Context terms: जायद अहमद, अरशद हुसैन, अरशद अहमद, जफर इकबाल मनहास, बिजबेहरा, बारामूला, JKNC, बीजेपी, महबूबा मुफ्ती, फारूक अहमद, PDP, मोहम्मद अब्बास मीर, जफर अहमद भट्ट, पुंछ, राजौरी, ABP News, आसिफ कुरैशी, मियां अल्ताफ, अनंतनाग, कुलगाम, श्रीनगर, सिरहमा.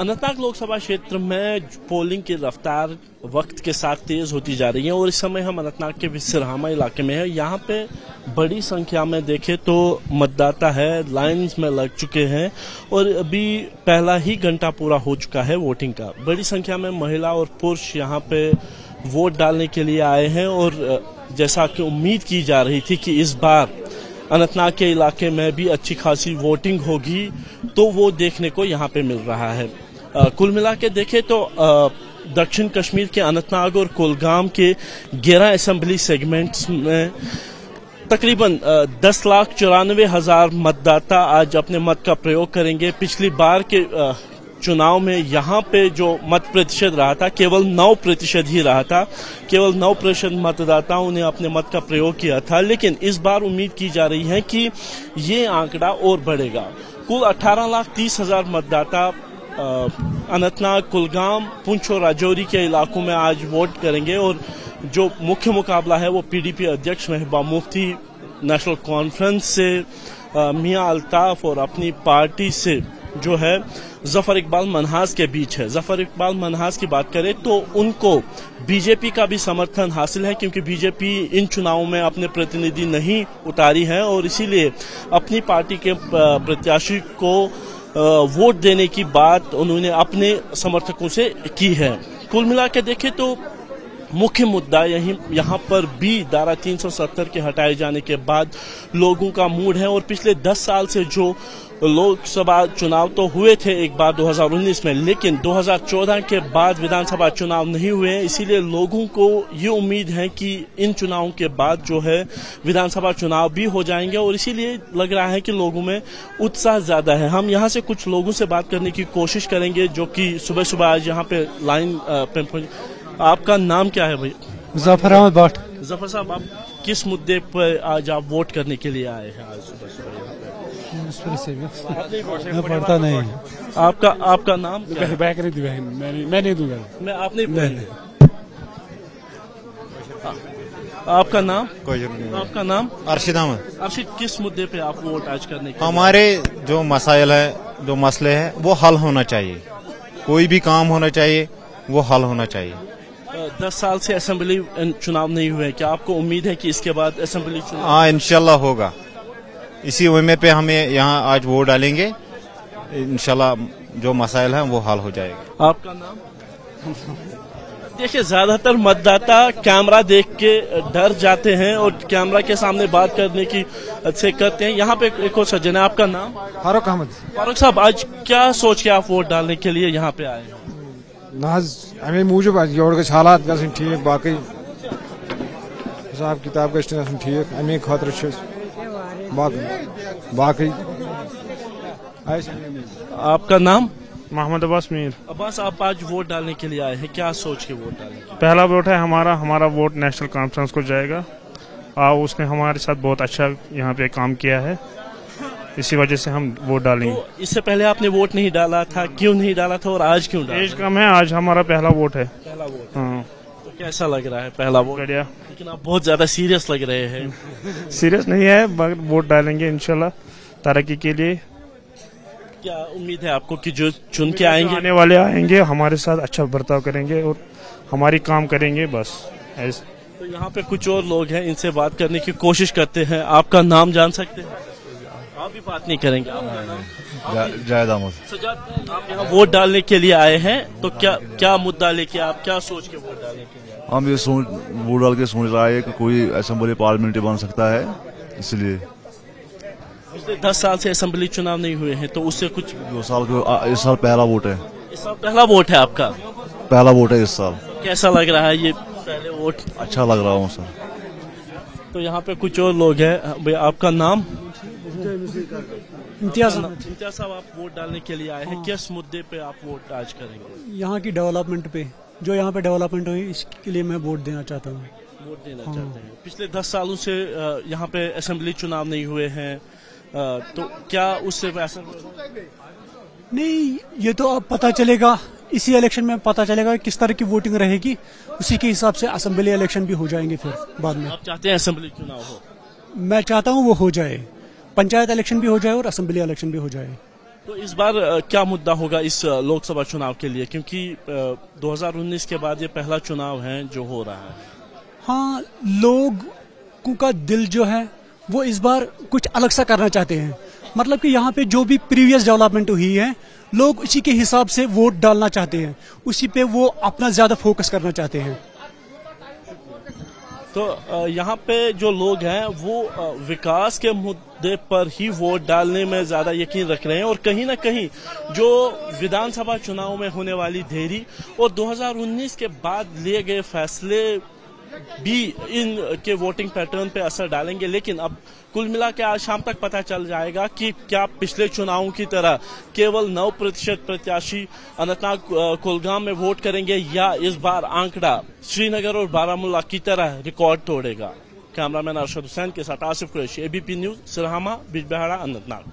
अनंतनाग लोकसभा क्षेत्र में पोलिंग की रफ्तार वक्त के साथ तेज होती जा रही है और इस समय हम अनंतनाग के सिरहमा इलाके में हैं। यहाँ पे बड़ी संख्या में देखें तो मतदाता है, लाइंस में लग चुके हैं और अभी पहला ही घंटा पूरा हो चुका है वोटिंग का। बड़ी संख्या में महिला और पुरुष यहाँ पे वोट डालने के लिए आए हैं और जैसा कि उम्मीद की जा रही थी कि इस बार अनंतनाग के इलाके में भी अच्छी खासी वोटिंग होगी, तो वो देखने को यहाँ पे मिल रहा है। कुल मिला के देखें तो दक्षिण कश्मीर के अनंतनाग और कुलगाम के 11 असेंबली सेगमेंट्स में तकरीबन 10,94,000 मतदाता आज अपने मत का प्रयोग करेंगे। पिछली बार के चुनाव में यहाँ पे जो मत प्रतिशत रहा था केवल 9% ही रहा था, केवल 9% मतदाताओं ने अपने मत का प्रयोग किया था, लेकिन इस बार उम्मीद की जा रही है कि ये आंकड़ा और बढ़ेगा। कुल 18,30,000 मतदाता अनंतनाग, कुलगाम, पुंछ और राजौरी के इलाकों में आज वोट करेंगे और जो मुख्य मुकाबला है वो PDP अध्यक्ष महबूबा मुफ्ती नेशनल कॉन्फ्रेंस से, मियां अल्ताफ और अपनी पार्टी से जो है जफर इकबाल मनहास के बीच है। जफर इकबाल मनहास की बात करें तो उनको बीजेपी का भी समर्थन हासिल है क्योंकि बीजेपी इन चुनावों में अपने प्रतिनिधि नहीं उतारी है और इसीलिए अपनी पार्टी के प्रत्याशी को वोट देने की बात उन्होंने अपने समर्थकों से की है। कुल मिला के देखें तो मुख्य मुद्दा यहाँ पर भी धारा 370 के हटाए जाने के बाद लोगों का मूड है और पिछले 10 साल से जो लोकसभा चुनाव तो हुए थे एक बार 2019 में, लेकिन 2014 के बाद विधानसभा चुनाव नहीं हुए हैं, इसीलिए लोगों को ये उम्मीद है कि इन चुनावों के बाद जो है विधानसभा चुनाव भी हो जाएंगे और इसीलिए लग रहा है कि लोगों में उत्साह ज्यादा है। हम यहाँ से कुछ लोगों से बात करने की कोशिश करेंगे जो कि सुबह सुबह आज यहाँ पे लाइन पे। आपका नाम क्या है भैया? जफर अहमद भट्ट। जफर साहब, आप किस मुद्दे पर आज आप वोट करने के लिए आए हैं? आज सुबह सुबह पढ़ता नहीं। आपका नाम? मैं आपने आपका नाम? आपका नाम? अरशद अहमद। अरशद, किस मुद्दे पे आप वोट आज करने? हमारे जो मसाइल है, जो मसले हैं वो हल होना चाहिए, कोई भी काम होना चाहिए वो हल होना चाहिए। 10 साल से असेंबली चुनाव नहीं हुए, क्या आपको उम्मीद है कि इसके बाद असेंबली चुनाव? हाँ, इंशाल्लाह होगा। इसी उम्मीद पे हमें यहाँ आज वोट डालेंगे, इंशाल्लाह जो मसाइल हैं वो हल हो जाएगा। आपका नाम? देखिए, ज्यादातर मतदाता कैमरा देख के डर जाते हैं और कैमरा के सामने बात करने की से करते हैं। यहाँ पे एक और सज्जन है, आपका नाम? फारूक अहमद। फारूक साहब, आज क्या सोच के आप वोट डालने के लिए यहाँ पे आए हैं? हमें मूजूब हालात ठीक, बाकी हिसाब किताब ठीक, अमे खतर बाकी। आपका नाम? मोहम्मद अब्बास मीर। अब्बास, आप आज वोट डालने के लिए आए हैं, क्या सोच के वोट डालें? पहला वोट है हमारा, हमारा वोट नेशनल कॉन्फ्रेंस को जाएगा और उसने हमारे साथ बहुत अच्छा यहाँ पे काम किया है, इसी वजह से हम वोट डालेंगे। तो इससे पहले आपने वोट नहीं डाला था, क्यों नहीं डाला था और आज क्यों डाला? एज कम है, आज हमारा पहला वोट है। पहला वोट। हाँ। तो कैसा लग रहा है पहला वोट? बढ़िया। लेकिन आप बहुत ज्यादा सीरियस लग रहे हैं। सीरियस नहीं है, मगर वोट डालेंगे इंशाल्लाह तरक्की के लिए। क्या उम्मीद है आपको कि जो चुन के आएंगे, आने वाले आएंगे, हमारे साथ अच्छा बर्ताव करेंगे और हमारी काम करेंगे बस। तो यहाँ पे कुछ और लोग हैं, इनसे बात करने की कोशिश करते हैं। आपका नाम जान सकते हैं? आप भी बात नहीं करेंगे? जायद अहमद। सजाद, आप यहाँ वोट डालने के लिए आए हैं तो क्या क्या मुद्दा लेके, आप क्या सोच के वोट डालने के लिए? हम ये सोच वोट डाल के सोच रहा है कि कोई असेंबली पार्लियामेंट्री बन सकता है, इसलिए। पिछले 10 साल से असेंबली चुनाव नहीं हुए हैं, तो उससे कुछ? 2 साल के, इस साल पहला वोट है। इस साल पहला वोट है आपका? पहला वोट है इस साल। कैसा लग रहा है ये पहले वोट? अच्छा लग रहा हूँ सर। तो यहाँ पे कुछ और लोग हैं। भैया, आपका नाम? इम्तियाज। इम्तियाज साहब, आप वोट डालने के लिए आए हैं, किस मुद्दे पे आप वोट आज करेंगे? यहाँ की डेवलपमेंट पे, जो यहाँ पे डेवलपमेंट हुई इसके लिए मैं वोट देना चाहता हूँ। वोट देना चाहते हैं। पिछले 10 सालों से यहाँ पे असेंबली चुनाव नहीं हुए हैं, तो क्या उससे वैसा? नहीं, ये तो अब पता चलेगा, इसी इलेक्शन में पता चलेगा किस तरह की वोटिंग रहेगी, उसी के हिसाब से असेंबली इलेक्शन भी हो जाएंगे फिर बाद में। आप चाहते हैं असेंबली चुनाव हो? मैं चाहता हूँ वो हो जाए, पंचायत इलेक्शन भी हो जाए और असेंबली इलेक्शन भी हो जाए। तो इस बार क्या मुद्दा होगा इस लोकसभा चुनाव के लिए, क्योंकि 2019 के बाद ये पहला चुनाव है जो हो रहा है। हाँ, लोगों का दिल जो है वो इस बार कुछ अलग सा करना चाहते हैं, मतलब कि यहाँ पे जो भी प्रीवियस डेवलपमेंट हुई है लोग उसी के हिसाब से वोट डालना चाहते हैं, उसी पे वो अपना ज्यादा फोकस करना चाहते हैं। तो यहाँ पे जो लोग हैं वो विकास के मुद्दे पर ही वोट डालने में ज्यादा यकीन रख रहे हैं और कहीं ना कहीं जो विधानसभा चुनाव में होने वाली देरी और 2019 के बाद लिए गए फैसले भी इन के वोटिंग पैटर्न पे असर डालेंगे। लेकिन अब कुल मिला के आज शाम तक पता चल जाएगा कि क्या पिछले चुनावों की तरह केवल 9% प्रत्याशी अनंतनाग कुलगाम में वोट करेंगे या इस बार आंकड़ा श्रीनगर और बारामूला की तरह रिकॉर्ड तोड़ेगा। कैमरामैन अरशद हुसैन के साथ आसिफ कुरैशी, ABP न्यूज, सिरहमा, बिजबेहरा, अनंतनाग।